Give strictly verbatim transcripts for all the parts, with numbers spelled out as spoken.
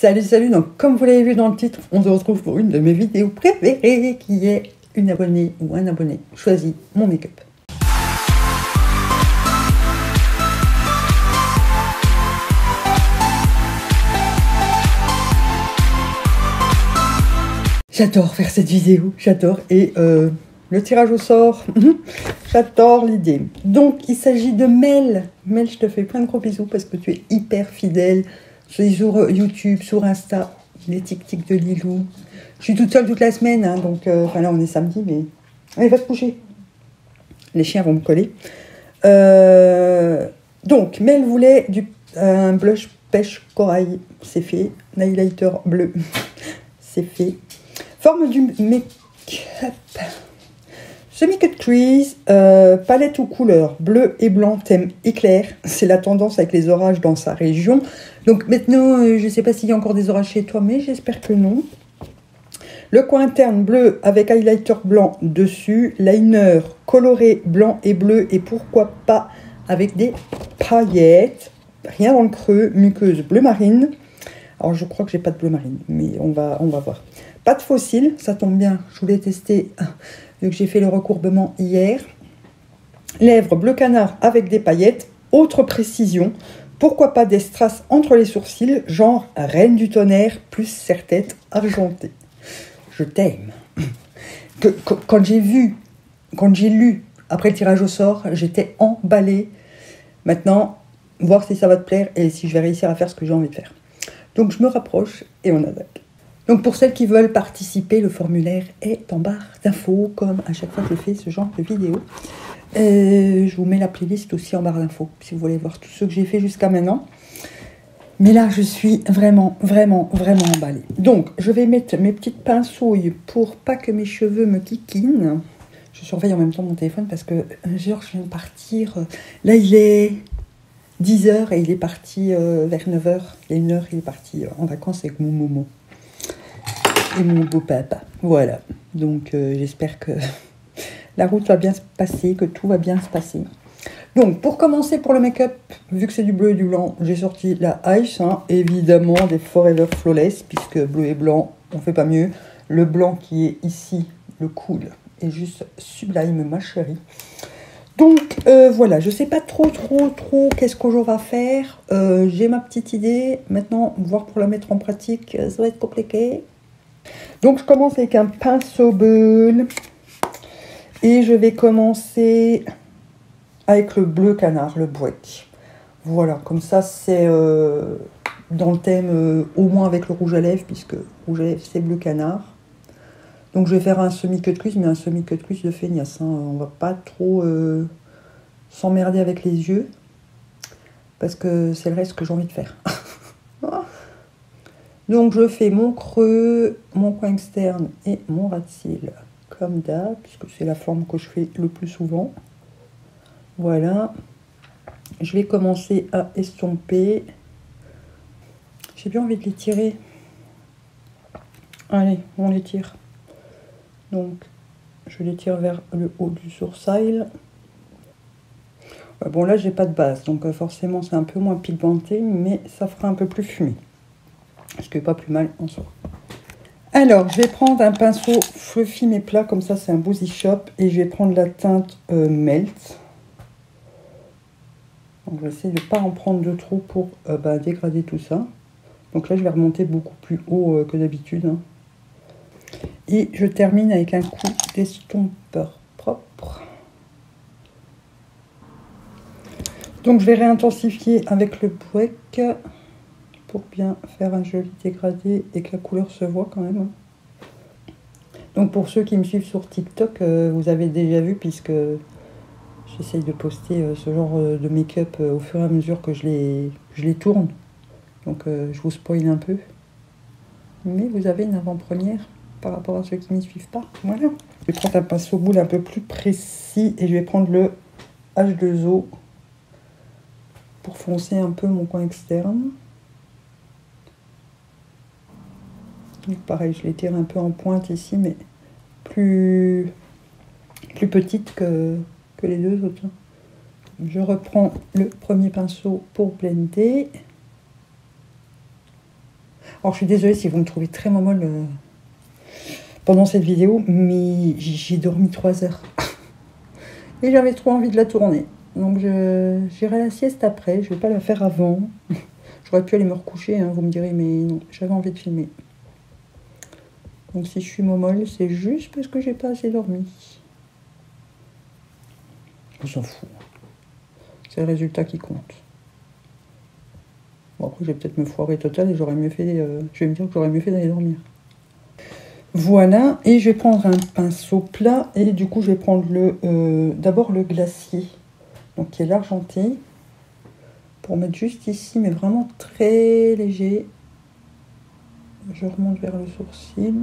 Salut, salut, donc comme vous l'avez vu dans le titre, on se retrouve pour une de mes vidéos préférées qui est une abonnée ou un abonné choisit mon make-up. J'adore faire cette vidéo, j'adore, et euh, le tirage au sort, j'adore l'idée. Donc il s'agit de Mel. Mel, je te fais plein de gros bisous parce que tu es hyper fidèle. Je suis sur YouTube, sur Insta, les tic-tic de Lilou. Je suis toute seule toute la semaine, hein, donc euh, enfin là on est samedi, mais allez, va te coucher. Les chiens vont me coller. Euh, donc, Mel voulait du, un blush pêche corail, c'est fait. Un highlighter bleu, c'est fait. Forme du make-up. Ce make-up crease, euh, palette aux couleurs bleu et blanc, thème éclair. C'est la tendance avec les orages dans sa région. Donc maintenant, euh, je ne sais pas s'il y a encore des orages chez toi, mais j'espère que non. Le coin interne bleu avec highlighter blanc dessus. Liner coloré blanc et bleu et pourquoi pas avec des paillettes. Rien dans le creux, muqueuse bleu marine. Alors je crois que j'ai pas de bleu marine, mais on va, on va voir. Pas de faux cils, ça tombe bien, je voulais tester... vu que j'ai fait le recourbement hier. Lèvres bleu canard avec des paillettes. Autre précision, pourquoi pas des strass entre les sourcils, genre reine du tonnerre plus serre-tête argentée. Je t'aime. Quand j'ai vu, quand j'ai lu, après le tirage au sort, j'étais emballée. Maintenant, voir si ça va te plaire et si je vais réussir à faire ce que j'ai envie de faire. Donc je me rapproche et on attaque. Donc pour celles qui veulent participer, le formulaire est en barre d'infos, comme à chaque fois que je fais ce genre de vidéo. Euh, je vous mets la playlist aussi en barre d'infos, si vous voulez voir tout ce que j'ai fait jusqu'à maintenant. Mais là, je suis vraiment, vraiment, vraiment emballée. Donc, je vais mettre mes petites pinceaux pour pas que mes cheveux me kikinent. Je surveille en même temps mon téléphone parce que, genre, je viens de partir. Là, il est dix heures et il est parti euh, vers neuf heures. Il y a une heure, il est parti en vacances avec mon Momo. Et mon beau papa. Voilà. Donc, euh, j'espère que la route va bien se passer, que tout va bien se passer. Donc, pour commencer, pour le make-up, vu que c'est du bleu et du blanc, j'ai sorti la Ice, hein, évidemment, des Forever Flawless, puisque bleu et blanc, on fait pas mieux. Le blanc qui est ici, le cool, est juste sublime, ma chérie. Donc, euh, voilà, je sais pas trop, trop, trop qu'est-ce que je vais faire. Euh, j'ai ma petite idée. Maintenant, voir pour la mettre en pratique, ça va être compliqué. Donc je commence avec un pinceau beul et je vais commencer avec le bleu canard, le bouec. Voilà, comme ça c'est euh, dans le thème euh, au moins avec le rouge à lèvres, puisque rouge à lèvres c'est bleu canard. Donc je vais faire un semi-cut crease, mais un semi-cut crease de feignasse. Hein. On va pas trop euh, s'emmerder avec les yeux, parce que c'est le reste que j'ai envie de faire. Donc, je fais mon creux, mon coin externe et mon ras de cils, comme d'hab, puisque c'est la forme que je fais le plus souvent. Voilà. Je vais commencer à estomper. J'ai bien envie de les tirer. Allez, on les tire. Donc, je les tire vers le haut du sourcil. Bon, là, j'ai pas de base, donc forcément, c'est un peu moins pigmenté, mais ça fera un peu plus fumé. Ce qui n'est pas plus mal en soi. Alors, je vais prendre un pinceau fluffy mais plat, comme ça c'est un Boozy Shop, et je vais prendre la teinte euh, Melt. Donc, je vais essayer de ne pas en prendre de trop pour euh, bah, dégrader tout ça. Donc là, je vais remonter beaucoup plus haut euh, que d'habitude. Hein. Et je termine avec un coup d'estompeur propre. Donc, je vais réintensifier avec le bouec, pour bien faire un joli dégradé et que la couleur se voit quand même. Donc pour ceux qui me suivent sur TikTok, euh, vous avez déjà vu, puisque j'essaye de poster euh, ce genre euh, de make-up euh, au fur et à mesure que je les, je les tourne. Donc euh, je vous spoil un peu. Mais vous avez une avant-première par rapport à ceux qui ne m'y suivent pas. Voilà. Je vais prendre un pinceau boule un peu plus précis et je vais prendre le H deux O pour foncer un peu mon coin externe. Donc pareil, je les tire un peu en pointe ici, mais plus, plus petite que, que les deux autres. Je reprends le premier pinceau pour blender. Alors, je suis désolée si vous me trouvez très momolle euh, pendant cette vidéo, mais j'ai dormi trois heures. Et j'avais trop envie de la tourner. Donc, j'irai à la sieste après. Je ne vais pas la faire avant. J'aurais pu aller me recoucher, hein, vous me direz, mais non, j'avais envie de filmer. Donc, si je suis momolle, c'est juste parce que j'ai pas assez dormi. On s'en fout. C'est le résultat qui compte. Bon, après, je vais peut-être me foirer total et j'aurais mieux fait. Euh, je vais me dire que j'aurais mieux fait d'aller dormir. Voilà, et je vais prendre un pinceau plat. Et du coup, je vais prendre le euh, d'abord le glacier, donc qui est l'argenté, pour mettre juste ici, mais vraiment très léger. Je remonte vers le sourcil.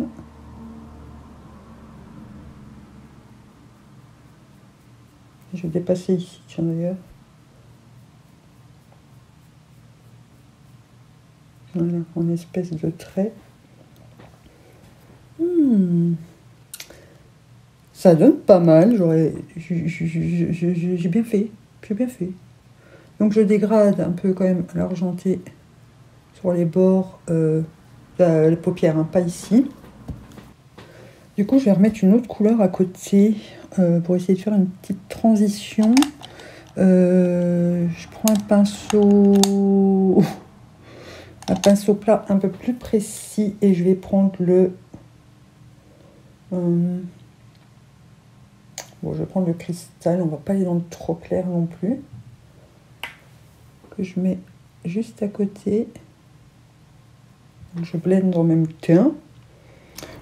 Je vais dépasser ici, tiens d'ailleurs. Voilà, en espèce de trait. Hmm. Ça donne pas mal. J'aurais, j'ai bien fait. J'ai bien fait. Donc je dégrade un peu quand même l'argenté sur les bords. Euh, La, les paupières, hein, pas ici. Du coup, je vais remettre une autre couleur à côté euh, pour essayer de faire une petite transition. Euh, je prends un pinceau, un pinceau plat un peu plus précis et je vais prendre le. Euh, bon, je vais prendre le cristal. On va pas aller dans le trop clair non plus. Que je mets juste à côté. Je blende en même temps.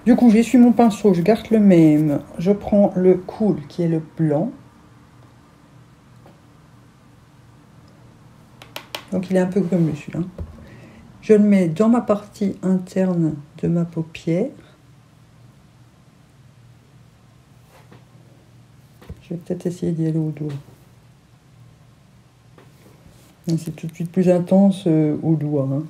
Du coup, j'essuie mon pinceau, je garde le même. Je prends le cool qui est le blanc. Donc, il est un peu gommeux celui-là. Je le mets dans ma partie interne de ma paupière. Je vais peut-être essayer d'y aller au doigt. C'est tout de suite plus intense euh, au doigt. Hein.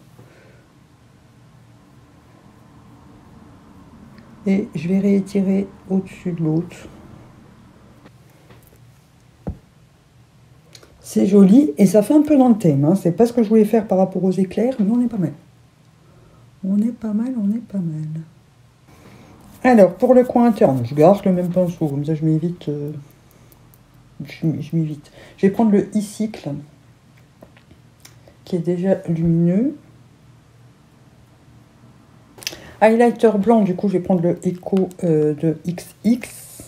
Et je vais réétirer au-dessus de l'autre. C'est joli et ça fait un peu dans le thème. Hein. C'est pas ce que je voulais faire par rapport aux éclairs, mais on est pas mal. On est pas mal, on est pas mal. Alors, pour le coin interne, je garde le même pinceau. Comme ça, je m'évite. Euh, je m'évite. Je vais prendre le i-cycle, qui est déjà lumineux. Highlighter blanc, du coup, je vais prendre le Echo euh, de double X.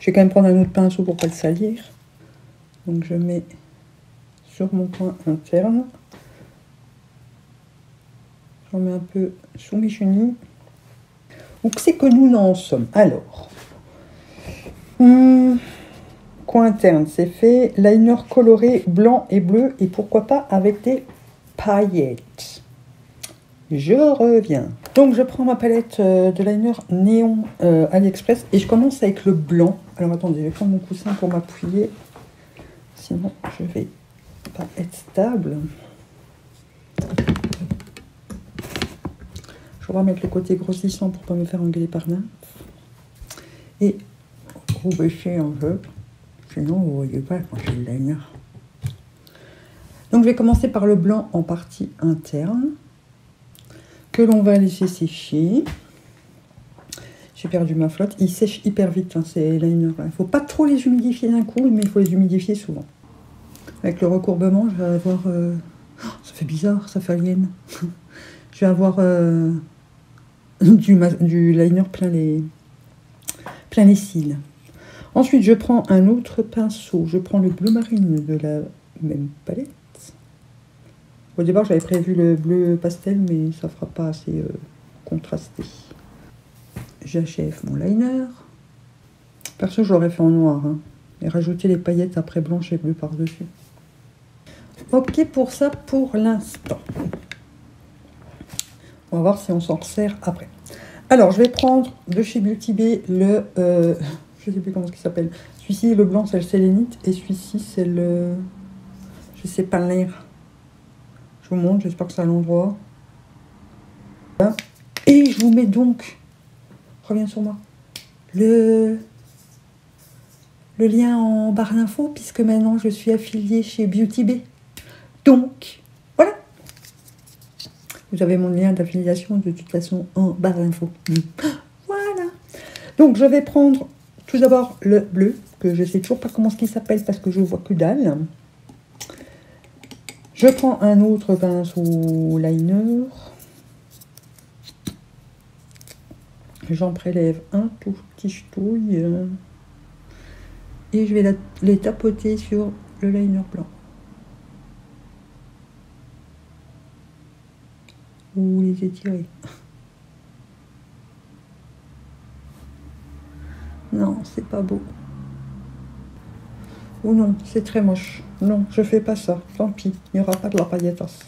Je vais quand même prendre un autre pinceau pour pas le salir. Donc, je mets sur mon coin interne. J'en mets un peu sous mes chenilles. Où c'est que nous en sommes? Alors, hum, coin interne, c'est fait. Liner coloré blanc et bleu. Et pourquoi pas avec des paillettes. Je reviens. Donc, je prends ma palette de liner néon euh, Aliexpress et je commence avec le blanc. Alors, attendez, je vais prendre mon coussin pour m'appuyer. Sinon, je vais pas être stable. Je vais remettre le côté grossissant pour pas me faire engueuler par là. Et vous baissez un peu. Sinon, vous voyez pas quand j'ai le liner. Donc, je vais commencer par le blanc en partie interne. Que l'on va laisser sécher. J'ai perdu ma flotte. Ils sèchent hyper vite, hein, ces liners. Il ne faut pas trop les humidifier d'un coup, mais il faut les humidifier souvent. Avec le recourbement, je vais avoir... Euh... Oh, ça fait bizarre, ça fait alien. Je vais avoir euh... du, du liner plein les... plein les cils. Ensuite, je prends un autre pinceau. Je prends le bleu marine de la même palette. Au départ, j'avais prévu le bleu pastel, mais ça ne fera pas assez euh, contrasté. J'achève mon liner. Perso, je l'aurais fait en noir. Hein, et rajouter les paillettes après blanche et bleu par-dessus. Ok pour ça pour l'instant. On va voir si on s'en resserre après. Alors, je vais prendre de chez Beauty Bay le... Euh, je ne sais plus comment il s'appelle. Celui-ci, le blanc, c'est le sélénite. Et celui-ci, c'est le... Je ne sais pas le lire. Je vous montre, j'espère que c'est à l'endroit. Voilà. Et je vous mets donc, reviens sur moi, le, le lien en barre d'infos, puisque maintenant je suis affiliée chez Beauty Bay. Donc, voilà. Vous avez mon lien d'affiliation de toute façon en barre d'infos. Voilà. Donc je vais prendre tout d'abord le bleu, que je ne sais toujours pas comment ce qu'il s'appelle parce que je vois que dalle. Je prends un autre pinceau liner. J'en prélève un tout petit ch'touille. Et je vais la, les tapoter sur le liner blanc. Ou les étirer. Non, c'est pas beau. Ou non, c'est très moche. Non, je fais pas ça. Tant pis, il n'y aura pas de la pailletasse.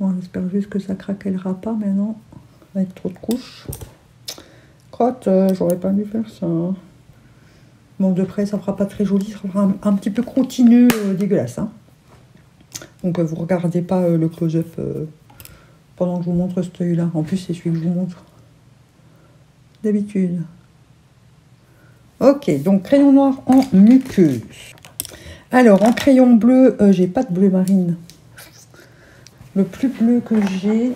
Bon, j'espère juste que ça craquellera pas maintenant, avec trop de couches. Crotte, euh, j'aurais pas dû faire ça. Hein. Bon, de près, ça fera pas très joli, ça fera un, un petit peu continu, euh, dégueulasse. Hein. Donc, euh, vous regardez pas euh, le close-up euh, pendant que je vous montre cet œil-là. En plus, c'est celui que je vous montre d'habitude. Ok, donc crayon noir en muqueuse. Alors, en crayon bleu, euh, j'ai pas de bleu marine. Le plus bleu que j'ai,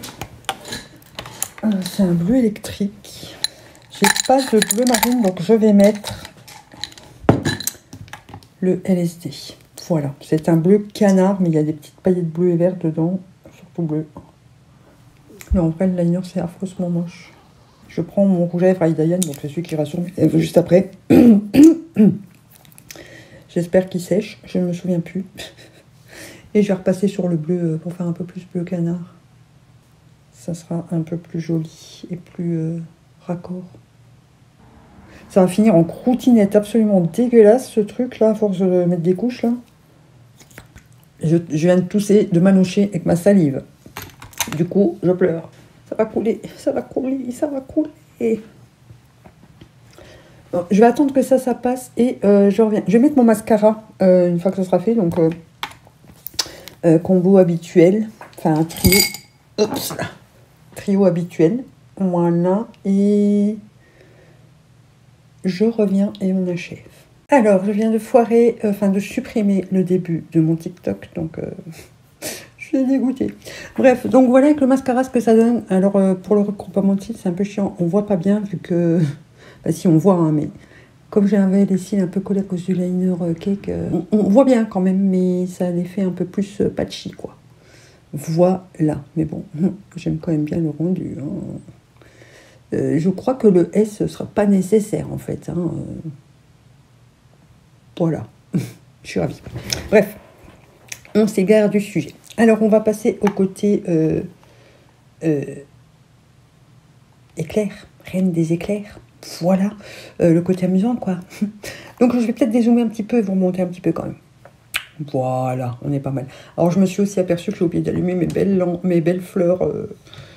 euh, c'est un bleu électrique. J'ai pas de bleu marine, donc je vais mettre le L S D. Voilà, c'est un bleu canard, mais il y a des petites paillettes bleues et vertes dedans, surtout bleu. Mais en vrai, le liner, c'est affreusement moche. Je prends mon rouge à lèvres Aïdaïane, donc c'est celui qui rassure mes lèvres juste après. J'espère qu'il sèche, je ne me souviens plus. Et je vais repasser sur le bleu pour faire un peu plus bleu canard. Ça sera un peu plus joli et plus euh, raccord. Ça va finir en croutinette absolument dégueulasse, ce truc-là, à force de mettre des couches, là. Je, je viens de tousser, de manocher avec ma salive. Du coup, je pleure. Ça va couler, ça va couler, ça va couler. Bon, je vais attendre que ça, ça passe et euh, je reviens. Je vais mettre mon mascara euh, une fois que ça sera fait. Donc, euh, euh, combo habituel. Enfin, un trio. Oups, là. Trio habituel. Voilà. Et je reviens et on achève. Alors, je viens de foirer, euh, enfin, de supprimer le début de mon TikTok. Donc... Euh... dégoûté. Bref, donc voilà avec le mascara ce que ça donne. Alors euh, pour le regroupement de cils, c'est un peu chiant. On voit pas bien vu que... Bah si, on voit, hein, mais comme j'avais les cils un peu collés à cause du liner cake, euh, on, on voit bien quand même, mais ça les fait un peu plus euh, patchy, quoi. Voilà. Mais bon, j'aime quand même bien le rendu. Hein. Euh, je crois que le S sera pas nécessaire, en fait. Hein. Euh... Voilà. Je suis ravie. Bref, on s'égare du sujet. Alors, on va passer au côté euh, euh, éclair, reine des éclairs. Voilà, euh, le côté amusant, quoi. Donc, je vais peut-être dézoomer un petit peu et vous remonter un petit peu quand même. Voilà, on est pas mal. Alors, je me suis aussi aperçue que j'ai oublié d'allumer mes belles, mes belles fleurs. Euh,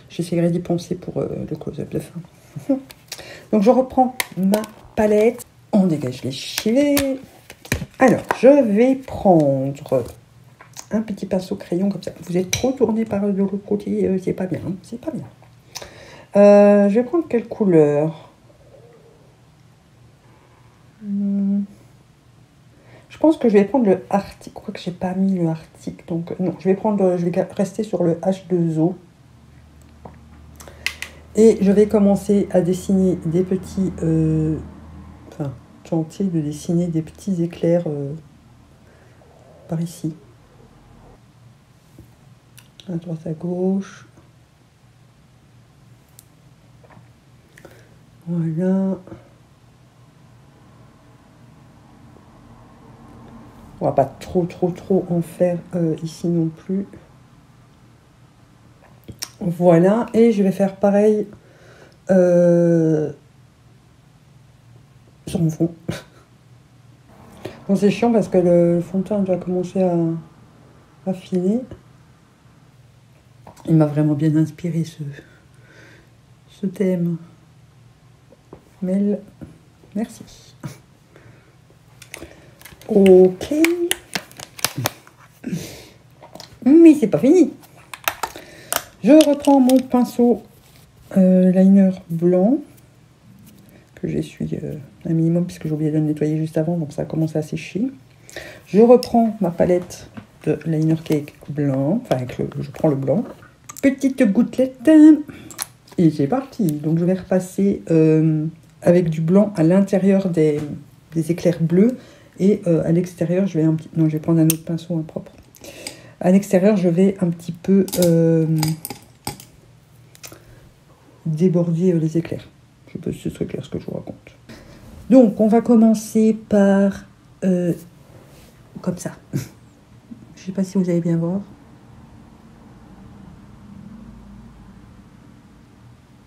J'essaierai d'y penser pour euh, le close-up de fin. Donc, je reprends ma palette. On dégage les chivets. Alors, je vais prendre... un petit pinceau crayon comme ça. Vous êtes trop tourné par le côté, euh, c'est pas bien. Hein, c'est pas bien. Euh, je vais prendre quelle couleur? hum, Je pense que je vais prendre le Arctic. Je crois que j'ai pas mis le Arctic. Donc euh, non, je vais prendre. Je vais rester sur le H deux O. Et je vais commencer à dessiner des petits. Euh, enfin, tenter de dessiner des petits éclairs euh, par ici. À droite, à gauche. Voilà. On va pas trop, trop, trop en faire euh, ici non plus. Voilà. Et je vais faire pareil euh, sur mon fond. Bon, c'est chiant parce que le fond de teint doit commencer à, à affiner. Il m'a vraiment bien inspiré ce, ce thème. Mel, merci. Ok. Mais c'est pas fini. Je reprends mon pinceau euh, liner blanc que j'essuie euh, un minimum puisque j'ai oublié de le nettoyer juste avant, donc ça a commencé à sécher. Je reprends ma palette de liner cake blanc, enfin avec le, je prends le blanc. Petite gouttelette. Et c'est parti. Donc je vais repasser euh, avec du blanc à l'intérieur des, des éclairs bleus. Et euh, à l'extérieur, je vais un petit... Non, je vais prendre un autre pinceau, hein, propre. À l'extérieur, je vais un petit peu euh, déborder les éclairs. Je sais pas si c'est très clair ce que je vous raconte. Donc, on va commencer par... Euh, comme ça. Je sais pas si vous allez bien voir.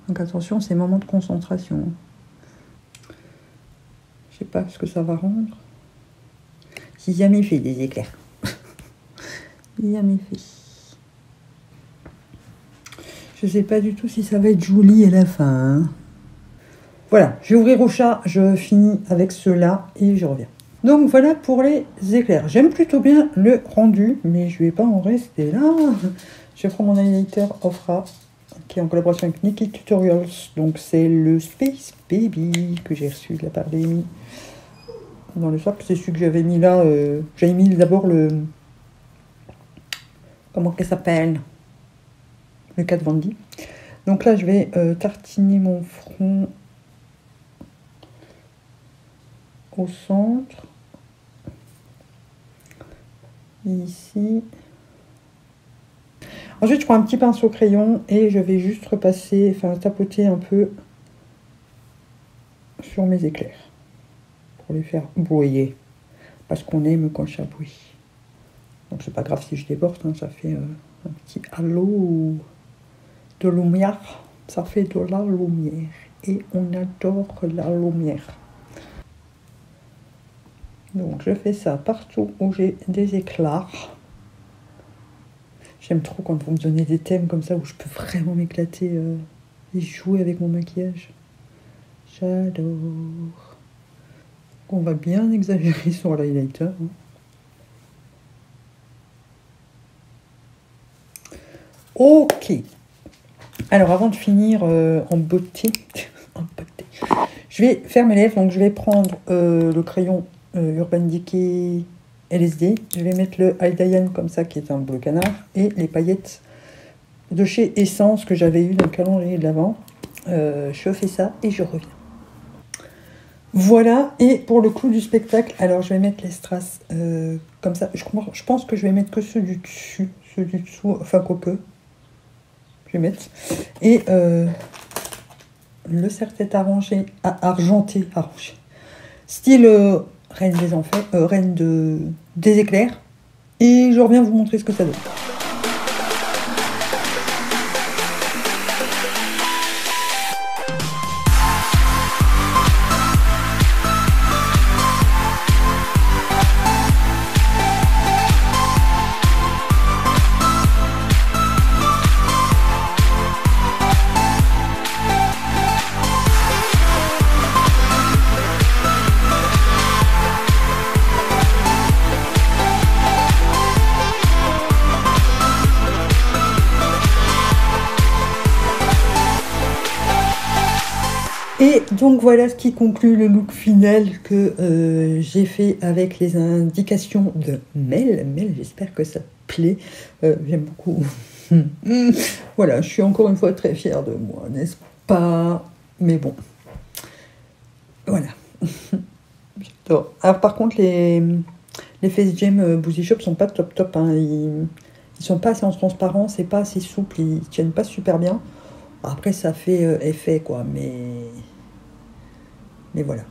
Donc attention, c'est moment de concentration. Je sais pas ce que ça va rendre. J'ai jamais fait des éclairs. J'ai jamais fait. Je sais pas du tout si ça va être joli à la fin. Hein. Voilà, je vais ouvrir au chat, je finis avec ceux-là et je reviens. Donc voilà pour les éclairs. J'aime plutôt bien le rendu, mais je vais pas en rester là. Je prends mon highlighter Ofra, qui est en collaboration avec Nikki Tutorials. Donc c'est le Space Baby que j'ai reçu de la part d'Amy dans le shop. C'est celui que j'avais mis là. Euh, j'avais mis d'abord le... Comment qu'elle s'appelle? Le quatre Vandy. Donc là, je vais euh, tartiner mon front au centre. Ici... Ensuite, je prends un petit pinceau crayon et je vais juste repasser, enfin tapoter un peu sur mes éclairs pour les faire brouiller. Parce qu'on aime quand ça bouille. Donc, c'est pas grave si je déborde, hein, ça fait euh, un petit halo de lumière. Ça fait de la lumière et on adore la lumière. Donc, je fais ça partout où j'ai des éclairs. J'aime trop quand vous me donnez des thèmes comme ça où je peux vraiment m'éclater euh, et jouer avec mon maquillage. J'adore. On va bien exagérer sur l'highlighter. Hein. Ok. Alors avant de finir euh, en beauté, en beauté, je vais faire mes lèvres. Donc je vais prendre euh, le crayon euh, Urban Decay L S D, je vais mettre le Aldayan comme ça qui est un bleu canard et les paillettes de chez Essence que j'avais eu dans le calendrier de l'avant. Euh, je fais ça et je reviens. Voilà, et pour le clou du spectacle, alors je vais mettre les strass euh, comme ça. Je, je pense que je vais mettre que ceux du dessus, ceux du dessous, enfin quoi que. Je vais mettre. Et euh, le serre-tête arrangé, à argenté, arrangé. Style. Euh, Reine des enfers, euh, reine de... des éclairs. Et je reviens vous montrer ce que ça donne. Donc voilà ce qui conclut le look final que euh, j'ai fait avec les indications de Mel. Mel, j'espère que ça plaît. Euh, J'aime beaucoup. Voilà, je suis encore une fois très fière de moi, n'est-ce pas? Mais bon. Voilà. J'adore. Alors par contre, les, les face gem Boozy Shop sont pas top top. Hein. Ils, ils sont pas assez en transparence, c'est pas assez souple, ils tiennent pas super bien. Après, ça fait euh, effet, quoi, mais... Mais voilà.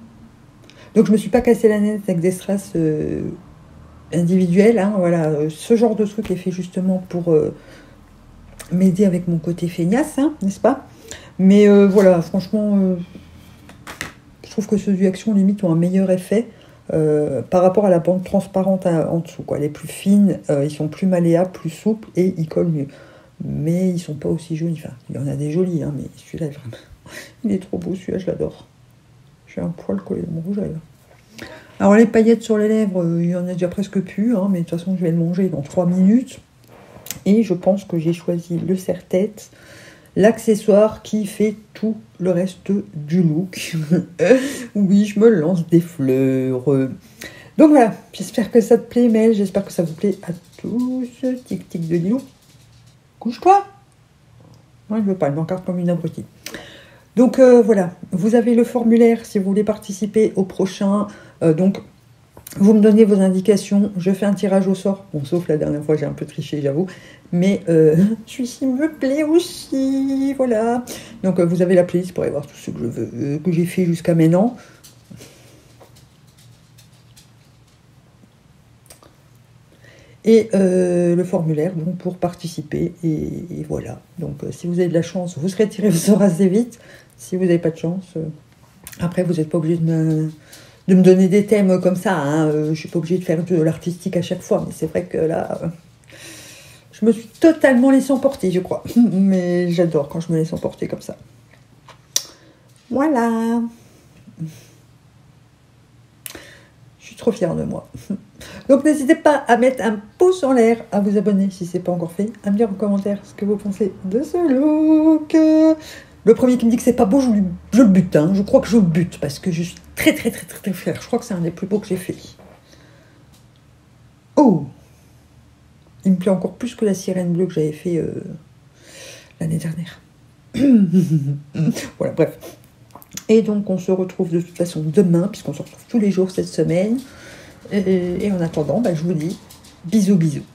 Donc je me suis pas cassé la nez avec des strass euh, individuels. Hein, voilà. Ce genre de truc est fait justement pour euh, m'aider avec mon côté feignasse, hein, n'est-ce pas? Mais euh, voilà, franchement, euh, je trouve que ceux du Action limite ont un meilleur effet euh, par rapport à la bande transparente à, en dessous. Quoi. Les plus fines, euh, ils sont plus malléables, plus souples et ils collent mieux. Mais ils sont pas aussi jolis. Enfin, il y en a des jolis, hein, mais celui-là, vraiment, il est trop beau, celui-là, je l'adore. Un poil collé de mon rouge à lèvres. Alors les paillettes sur les lèvres, euh, il y en a déjà presque plus, hein, mais de toute façon je vais le manger dans trois minutes. Et je pense que j'ai choisi le serre-tête, l'accessoire qui fait tout le reste du look. Oui, je me lance des fleurs. Donc voilà, j'espère que ça te plaît, Mel, j'espère que ça vous plaît à tous. Tic tic de Lilou. Couche-toi. Moi, je ne veux pas, elle m'encarde comme une abrutie. Donc, euh, voilà, vous avez le formulaire si vous voulez participer au prochain. Euh, donc, vous me donnez vos indications, je fais un tirage au sort. Bon, sauf la dernière fois, j'ai un peu triché, j'avoue. Mais euh, celui-ci me plaît aussi, voilà. Donc, euh, vous avez la playlist pour aller voir tout ce que je veux, euh, que j'ai fait jusqu'à maintenant. Et euh, le formulaire donc, pour participer. Et, et voilà. Donc, euh, si vous avez de la chance, vous serez tiré au sort assez vite. Si vous n'avez pas de chance, euh, après, vous n'êtes pas obligé de me, de me donner des thèmes comme ça. Hein. Euh, je ne suis pas obligée de faire de l'artistique à chaque fois. Mais c'est vrai que là, euh, je me suis totalement laissée emporter, je crois. Mais j'adore quand je me laisse emporter comme ça. Voilà. Je suis trop fière de moi. Donc n'hésitez pas à mettre un pouce en l'air, à vous abonner si ce n'est pas encore fait, à me dire en commentaire ce que vous pensez de ce look. Le premier qui me dit que c'est pas beau, je, lui, je le bute. Hein. Je crois que je le bute parce que je suis très très très très très fière. Je crois que c'est un des plus beaux que j'ai fait. Oh, il me plaît encore plus que la sirène bleue que j'avais fait euh, l'année dernière. Voilà, bref. Et donc on se retrouve de toute façon demain, puisqu'on se retrouve tous les jours cette semaine. Et en attendant, bah, je vous dis bisous, bisous.